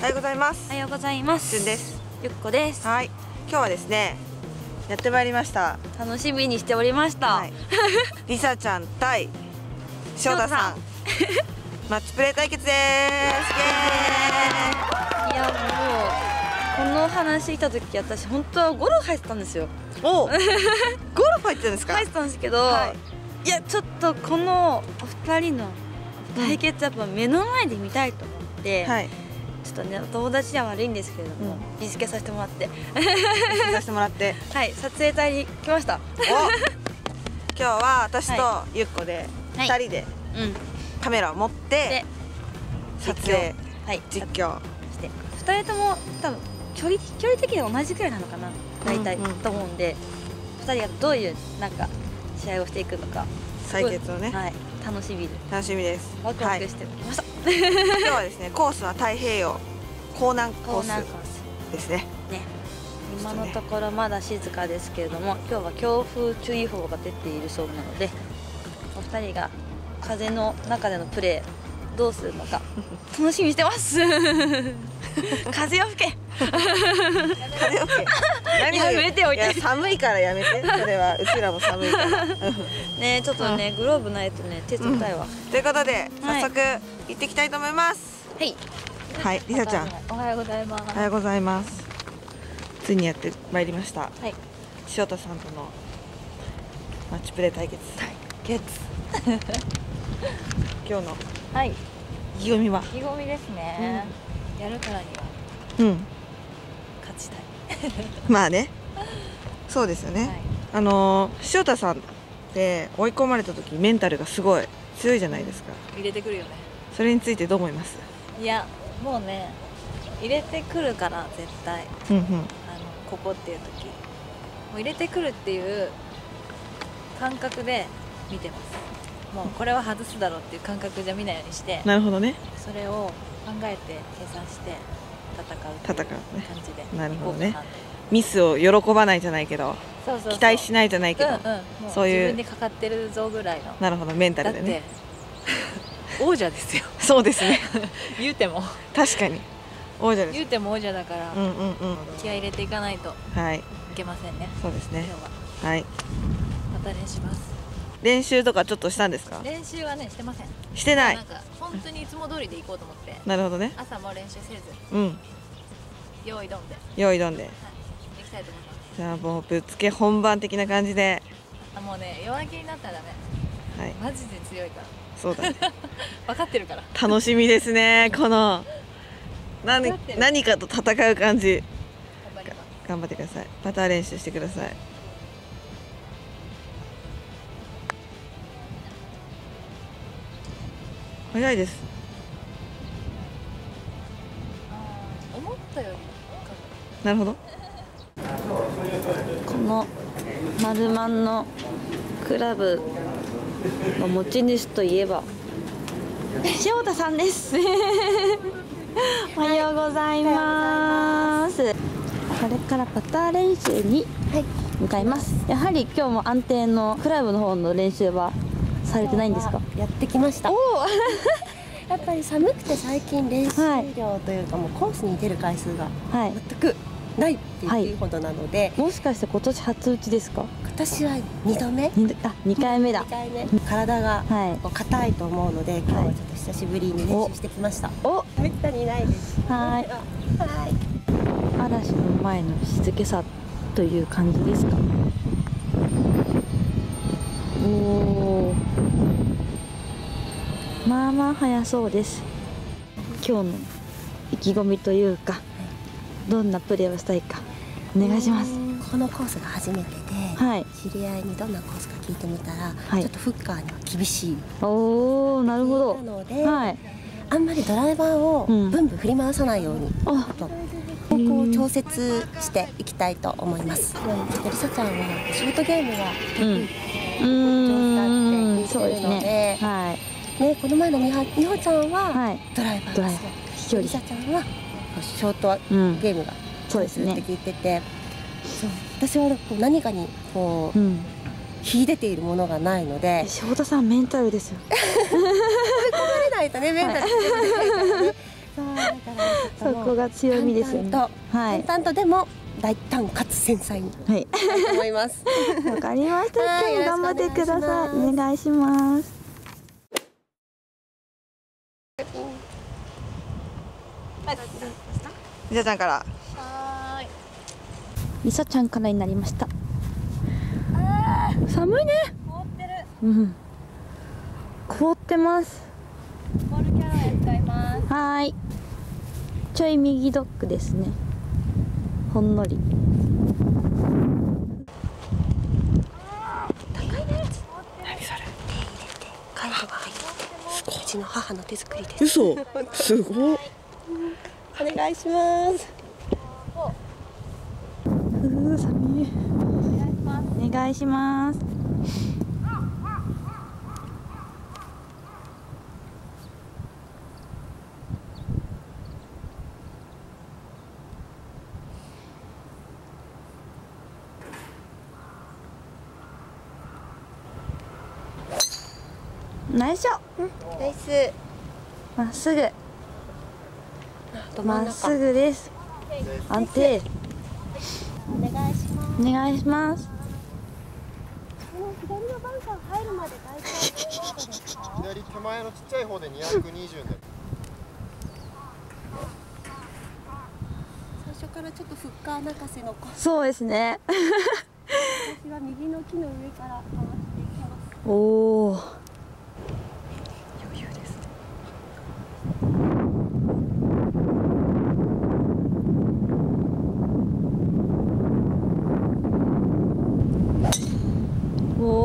おはようございます。おはようございます。じゅんです。ゆっこです。はい。今日はですね、やってまいりました。楽しみにしておりました。はい、りさちゃん対翔太さん。マッチプレー対決です。いやもうこの話いた時私本当はゴルフ入ってたんですよ。おゴルフ入ってたんですか？入ってたんですけど、はい、いやちょっとこのお二人の対決やっぱ目の前で見たいと思って。はい、ちょっとね、お友達には悪いんですけれども、見つけさせてもらってはい、撮影隊に来ました。お今日は私とゆっこで2人でカメラを持って撮影、実況して2人とも多分距離的には同じくらいなのかな大体と思うんで、2人がどういうなんか試合をしていくのか採決をね、楽しみです。ワクワクしてました。今日はですね、コースは太平洋港南コースですね。今のところまだ静かですけれども、今日は強風注意報が出ているそうなので、お二人が風の中でのプレーどうするのか楽しみにしてます風を吹け風を吹け、やめておいて、寒いからやめて、それはうちらも寒いからね、ちょっとねグローブないとね手冷たいわ。ということで早速行ってきたいと思います。はい。はい、りさちゃん。おはようございます。おはようございます。ついにやってまいりました。はい。翔太さんとのマッチプレー対決。今日の。はい。意気込みは。意気込みですね。やるからには。うん。勝ちたい。まあね。そうですよね。翔太さんって追い込まれた時メンタルがすごい強いじゃないですか。入れてくるよね。それについてどう思います？いやもうね、入れてくるから絶対、ここっていう時もう入れてくるっていう感覚で見てます。もうこれは外すだろうっていう感覚じゃ見ないようにして。なるほどね。それを考えて計算して戦うっていう感じで、なるほどね。ミスを喜ばないじゃないけど、期待しないじゃないけど、そういう自分にかかってるぞぐらいの。なるほど、メンタルでね。王者ですよ。そうですね。言うても確かに王者です。言うても王者だから、気合い入れていかないといけませんね。そうですね。今日ははい。また練習します。練習とかちょっとしたんですか？練習はねしてません。してない。なんか本当にいつも通りで行こうと思って。なるほどね。朝も練習せず。うん。用意どんで。用意どんで。行きたいと思います。じゃあもうぶっつけ本番的な感じで。あ、もうね弱気になったらダメ。はい。マジで強いから。そうだね。分かってるから。楽しみですね。この何かと戦う感じ。頑張ってください。パター練習してください。早いです。思ったより。なるほど。このマルマンのクラブ。持ち主といえば翔太さんですおはようございます、はい、これからパター練習に向かいます、はい、やはり今日も安定のクラブの方の練習はされてないんですか？やってきましたやっぱり寒くて最近練習量というか、もうコースに出る回数が全くないっていうほどなので、はい、もしかして今年初打ちですか？私は2度目。あ、2回目だ。2回目。体が硬いと思うので、今日はちょっと久しぶりに練習してきました。お、めったにないです。はい。はい。嵐の前の静けさという感じですか。おお。まあまあ早そうです。今日の意気込みというか。どんなプレーをしたいかお願いします。このコースが初めてで、知り合いにどんなコースか聞いてみたら、ちょっとフッカーには厳しい。おお、なるほど。なので、あんまりドライバーをブンブン振り回さないように、方向を調節していきたいと思います。りさちゃんはショートゲームが得意、上手だって言ってるので、ね、この前のみほちゃんはドライバーです。りさちゃんはショートゲームがそうですねって聞いてて、私は何かにこう秀でているものがないので。翔太さんメンタルですよ。追い込まれないとね、メンタル。そこが強みですよね。淡々とでも大胆かつ繊細に思います。わかりました。今日頑張ってください。お願いします。みさちゃんから。みさちゃんからになりました。寒いね。凍ってる。うん。凍ってます。ボールキャラを使います。はい。ちょい右ドッグですね。ほんのり。高いね。何それ。貝が入ってて。うちの母の手作りです。嘘。すごい。お願いします。寒い。お願いします。ナイスショット。ナイス。まっすぐ。まっすぐです。安定。お願いします。お願いします。左のバンカー入るまで大体。左手前のちっちゃい方で220で。最初からちょっとフッカー泣かせの子。そうですね。私は右の木の上から回していきます。おお。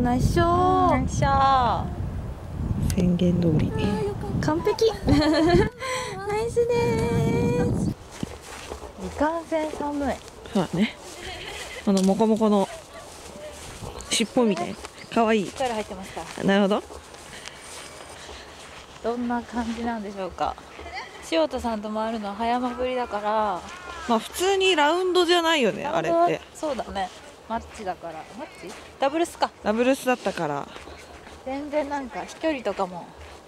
ナイスショー。ナイスショー。宣言通り。完璧。ナイスです。いかんせん寒い。そうだね。あのモコモコの尻尾みたいな可愛い。力入ってました。なるほど。どんな感じなんでしょうか。塩田さんと回るのは早まぶりだから。まあ普通にラウンドじゃないよねあれって。そうだね。マッチだから、マッチ？ダブルスか。ダブルスだったから全然なんか飛距離とかも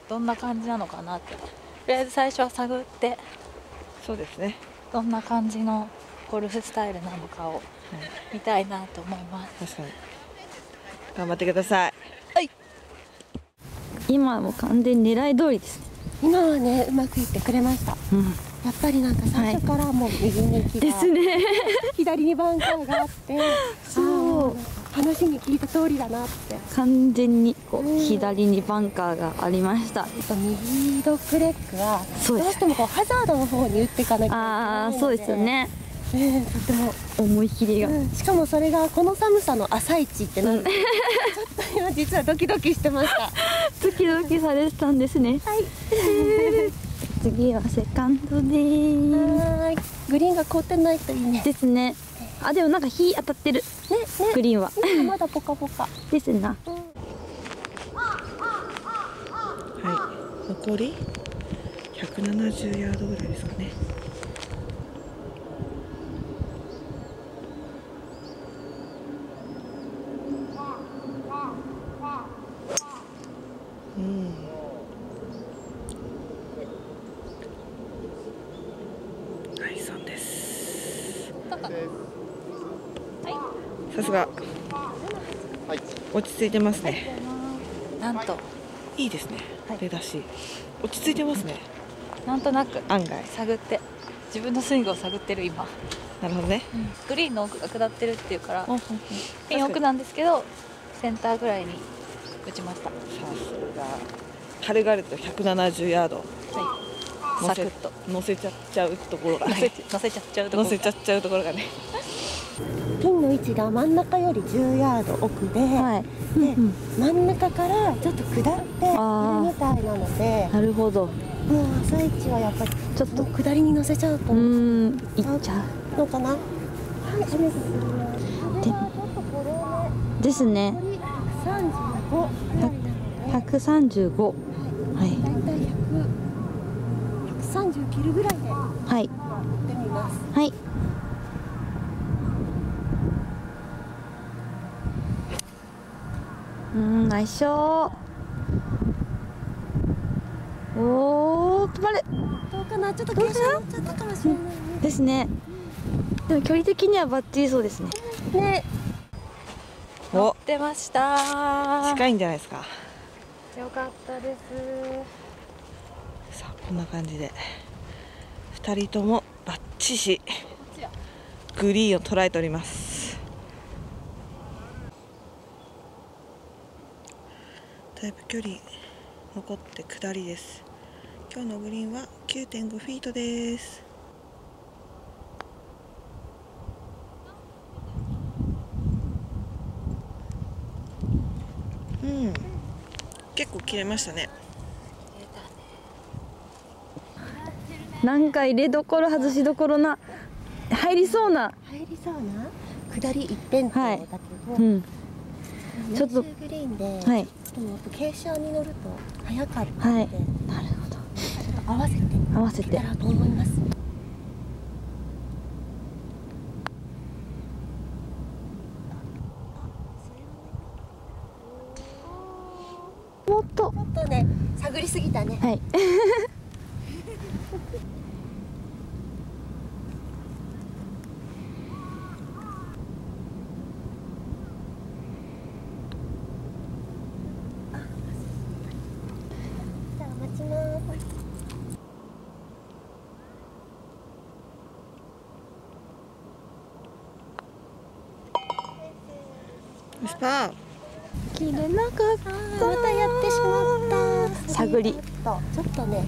どんな感じなのかなって、とりあえず最初は探って、そうですね、どんな感じのゴルフスタイルなのかを見たいなと思います。確かに頑張ってください。はい、今も完全に狙い通りです。今はねうまくいってくれました、うん。やっぱりなんか最初からもう右に木が、ですね、左にバンカーがあって、そう話に聞いた通りだなって、完全にこう左にバンカーがありました。右ドッグレッグはどうしてもこうハザードの方に打っていかなきゃいけないので、そうですよね、とても思い切りが、しかもそれがこの寒さの朝一ってなんで、ちょっと今実はドキドキしてました。ドキドキされてたんですね。はい、次はセカンドでーす。グリーンが凍ってないといいね。ですね。あ、でもなんか日当たってる。ね、ね、グリーンは。まだポカポカ。ですな。はい、残り170ヤードぐらいですかね。うん。さすが、はい、落ち着いてますね。なんといいですね、出だし落ち着いてますね。なんとなく案外探って、自分のスイングを探ってる今。なるほどね、うん、グリーンの奥が下ってるっていうから、ピン奥なんですけどセンターぐらいに打ちました。さすが、軽々と170ヤード、はい、サクッと乗せちゃっちゃうところがね、乗せちゃっちゃうところがね、乗せちゃっちゃうところがね。ピンの位置が真ん中より10ヤード奥で、真ん中からちょっと下っているみたいなので、なるほど、もう朝一はやっぱりちょっと下りに乗せちゃうと、行っちゃうのかな。ですね。135、はい。だいたい130切るぐらいで、はい。出てみます。はい。ナイスショー。おー、止まる。かな、ちょっと傾斜になっちゃったかもしれない、ね、ですね。でも距離的にはバッチリそうですね。ね、乗ってました。近いんじゃないですか。よかったです。さあこんな感じで2人ともバッチリグリーンを捉えております。だいぶ距離残って下りです。今日のグリーンは 9.5 フィートです。うん、結構切れましたね。なんか入れどころ外しどころな、入りそうな下り一辺倒だけど、はい、うん、ちょっとグリーンで、はい、でも傾斜に乗ると早かったので、はい、なるほど、合わせてだと思います。もっとね、探りすぎたね。はい。スパー切れなかったー。またやってしまった。探りちょっとね、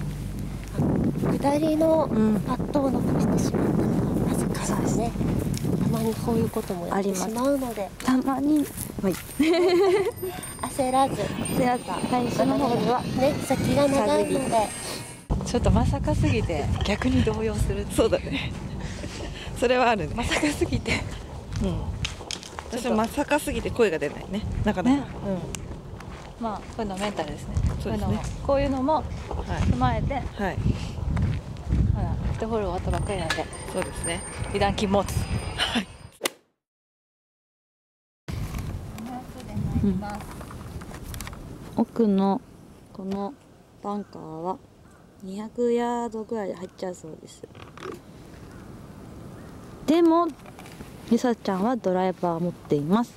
下りのパットを残してしまったのがなぜかですね。たまにこういうこともやってしまうので、たまに、はい、焦らず最初の方にはね、先が長いのでちょっとまさかすぎて逆に動揺する。そうだね、それはあるね。まさかすぎて、うん、私もまさかすぎて声が出ないね、なかなか。まあ、こういうのメンタルですね。こういうのも踏まえて、はい。フットボール終わったばっかりなんで、そうですね。油断禁物。はい。奥のこのバンカーは200ヤードぐらいで入っちゃうそうです。でも。りさちゃんはドライバー持っています。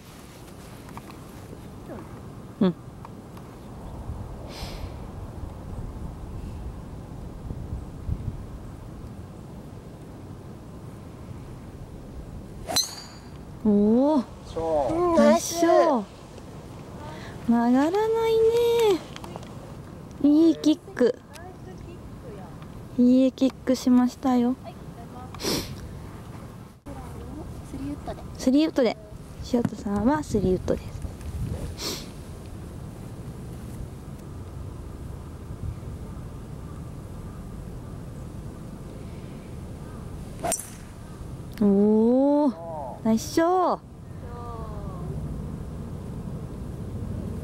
うん。おお。ナイス。曲がらないね。いいキック。いいキックしましたよ。3ウッドで、塩田さんは3ウッドです。おお、ナイスショー、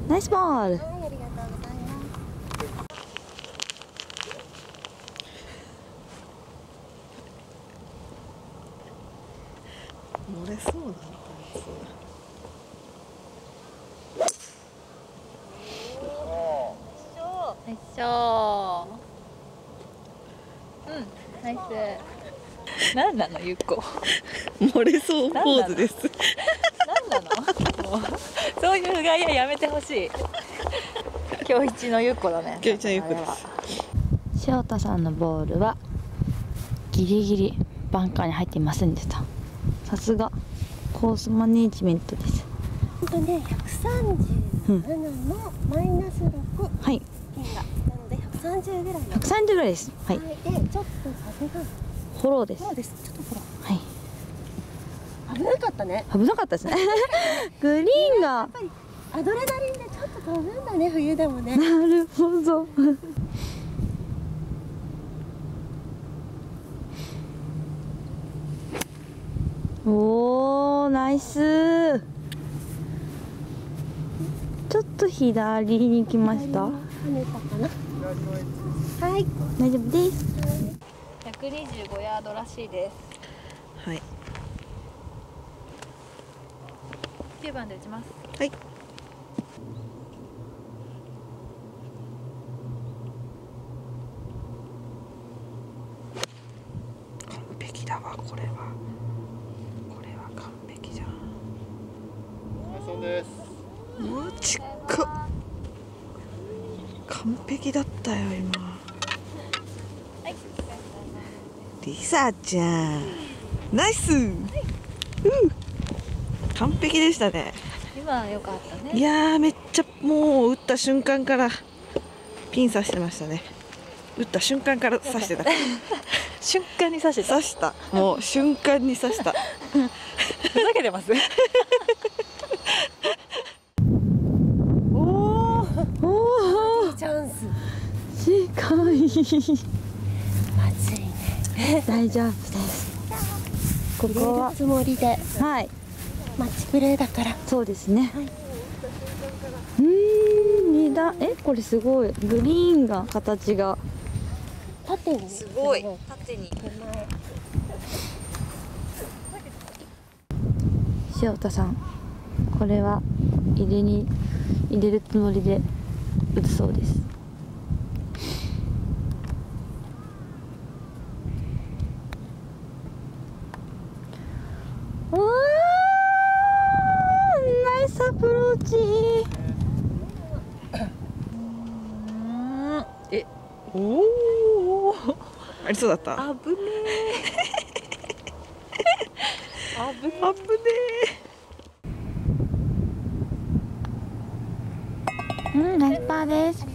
ナイスボール。乗れそうだな。ナイス。なんなのゆっこ。漏れそうポーズです。なんなの。そういう不甲斐やめてほしい。今日一のゆっこだね。今日一のゆっこです。塩田さんのボールはギリギリバンカーに入っていませんでした。さすがコースマネージメントです。本当ね、137のマイナス6、はい、なので130ぐらい、130ぐらいです。はい、でちょっと風がフォローです。そうです、ちょっとフォロー、はい。危なかったね、危なかったですね。グリーンがやっぱりアドレナリンでちょっと飛ぶんだね、冬でもね。なるほど。おー、ナイス。ちょっと左に行きました。はい、大丈夫です。125ヤードらしいです。はい。9番で打ちます。はい。完璧だったよ今。リサちゃん、ナイス。完璧でしたね。今は良かったね。いやー、めっちゃもう打った瞬間からピン刺してましたね。打った瞬間から刺してた。瞬間に刺してた。刺した。もう瞬間に刺した。ふざけてます。おお。チャンス。かわいい。暑いね。大丈夫です。ここはつもりで。はい。マッチプレーだから。そうですね。はい、二段、これすごい、グリーンが形が。縦に。すごい。縦に。塩田さん。これは入れるつもりで打つそうです。アプローチ。おお。ありそうだった。危ねえ。危ねえ。ナイスパーです。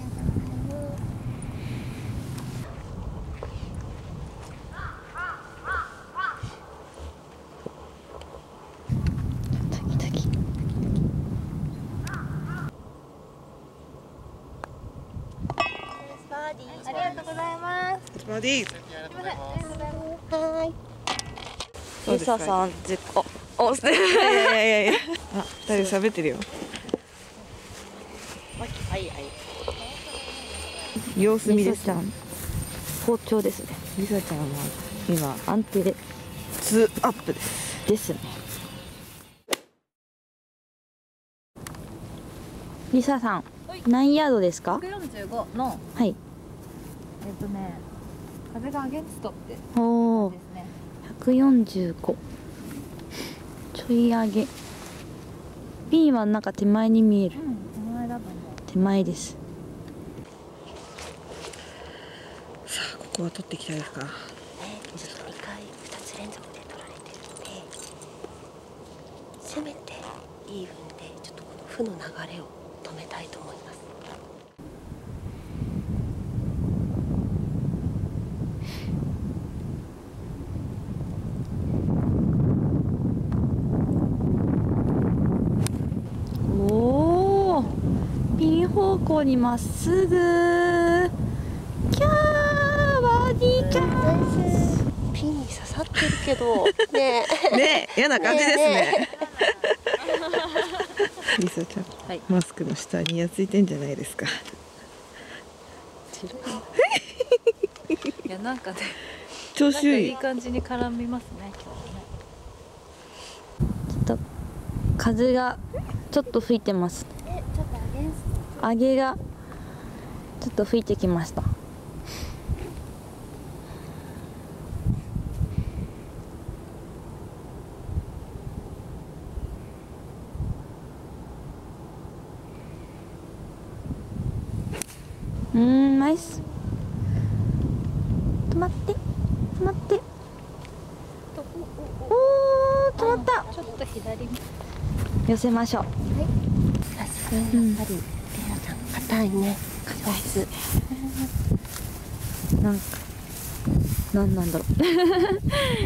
リサさん、あ、二人喋ってるよ。様子見です。リサちゃん、好調ですね。リサちゃんは今安定で2アップです。ですね。リサさん、何ヤードですか？145の。はい。風がアゲンストってですね。145ちょい上げ。ピンはなんか手前に見える。手前だと思う。手前です。さあ、ここは取っていきたいですか。ちょっと2回2つ連続で取られてるので、せめてイーブンでちょっとこの負の流れを止めたいと思います。方向にまっすぐ。キャー、バーディーチャンス。ピンに刺さってるけど。ねえ。ねえ、嫌な感じですね。リサちゃん、はい、マスクの下にやついてんじゃないですか。いや、なんかね。調子いい。いい感じに絡みますね。今日ね。ちょっと。風が。ちょっと吹いてます。上げがちょっと吹いてきました。ナイス。止まって、止まって。おお、止まった。ちょっと左。寄せましょう。はい。さすがにやっぱり。硬いね。硬いです。なんか何なんだろう。や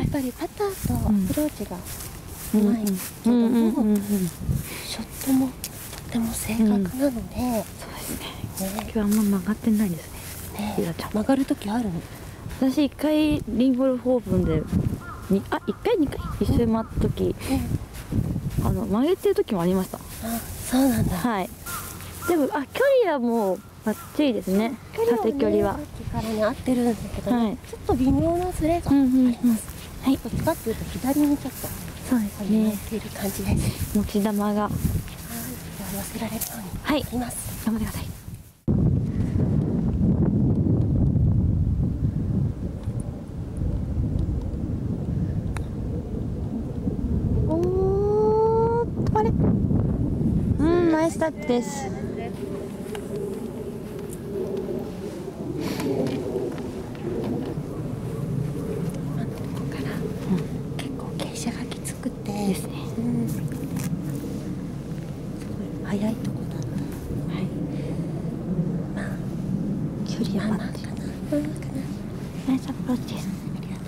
っぱりパターとアプローチがうまいけども、ショットもとても正確なので、そうですね。今日あんま曲がってないですね。リサちゃん曲がる時あるの？私1回リンボルフォーブンで1回2回一緒に回った時、曲げてる時もありました。あ、そうなんだ。はい。でも、あ、距離はもうバッチリですね。縦距離は。さっきからね、合ってるんだけど、ね、ちょっと微妙なズレがあります。はい。どっちかっていうと、左にちょっと。そうですね。っている感じです。持ち玉が。はい。では、寄せられるように。はい。います。頑張ってください。おー、止まれ。ナイスタッチです。クリアかな。ナイスアプローチです。ありがとう。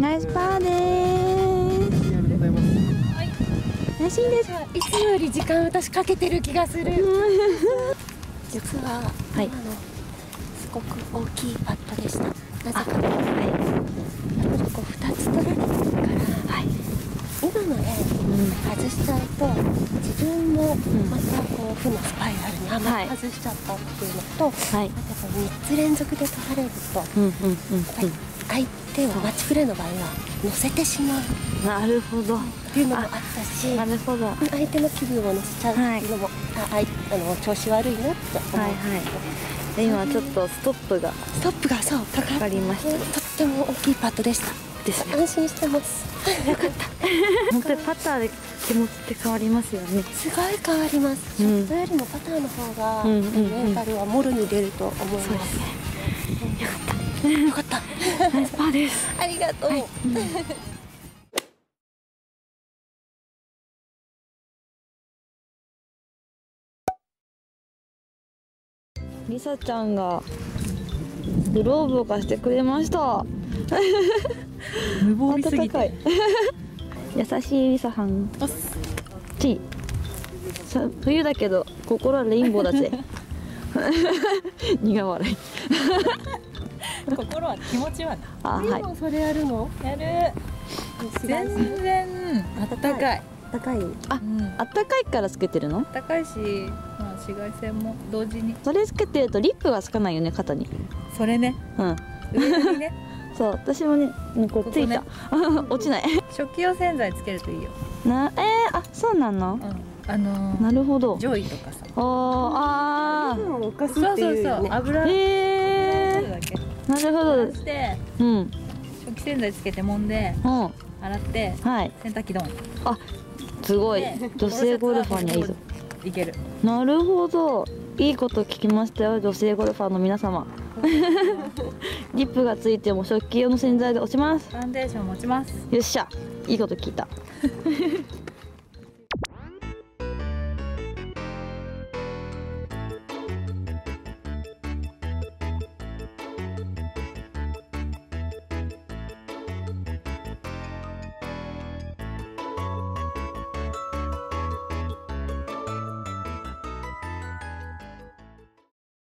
ナイスパーでーす。嬉しいです。いつもより時間私かけてる気がする。実は今のすごく大きいパットでした。なぜかこう2つ取られてるから、今のね外しちゃうと自分もまたこう負のスパイラルにあんまり外しちゃったっていうのと、3つ連続で取られると。相手をマッチプレーの場合は乗せてしまうっていうのもあったし、相手の気分を乗せちゃうっていうのも、調子悪いなって思って、今ちょっとストップがそうかかりました。とっても大きいパットでしたですね。安心してます。よかった。本当にパターで気持ちって変わりますよね。すごい変わります。ショットよりもパターの方がメンタルはもろに出ると思います。よかった。よかった。ナイスパーです。ありがとう。リサちゃんがグローブを貸してくれました。無防備すぎて。優しいリサさん。ち。冬だけど心はレインボーだぜ。苦笑い。心は気持ちはな。でもそれやるの？やる。全然暖かい。暖かい。あ、暖かいからつけてるの？暖かいし、まあ紫外線も同時に。それつけてるとリップがつかないよね、肩に。それね。うん。上にね。そう、私もね、こうついた。落ちない。食器用洗剤つけるといいよ。あ、そうなの？なるほど。上位とかさ。ああ。そうそうそう。油。なるほど。食器洗剤つけて揉んで洗って洗濯機ドン。あ、すごい。女性ゴルファーにはいいぞ。いける。なるほど。いいこと聞きましたよ、女性ゴルファーの皆様。リップがついても食器用の洗剤で落ちます。ファンデーション落ちます。よっしゃ。いいこと聞いた。